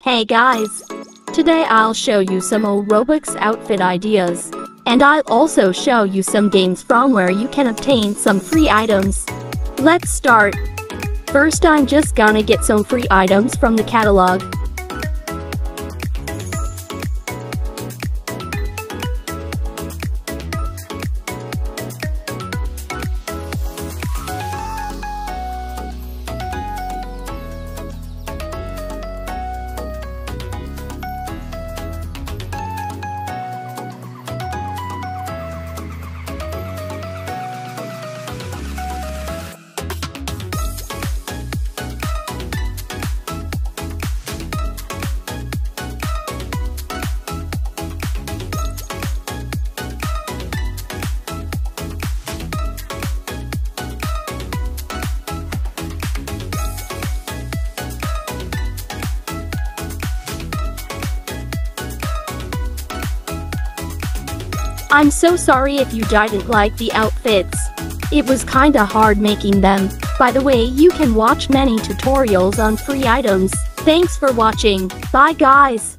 Hey guys! Today I'll show you some old Robux outfit ideas. And I'll also show you some games from where you can obtain some free items. Let's start! First I'm just gonna get some free items from the catalog. I'm so sorry if you didn't like the outfits. It was kinda hard making them. By the way, you can watch many tutorials on free items. Thanks for watching. Bye guys.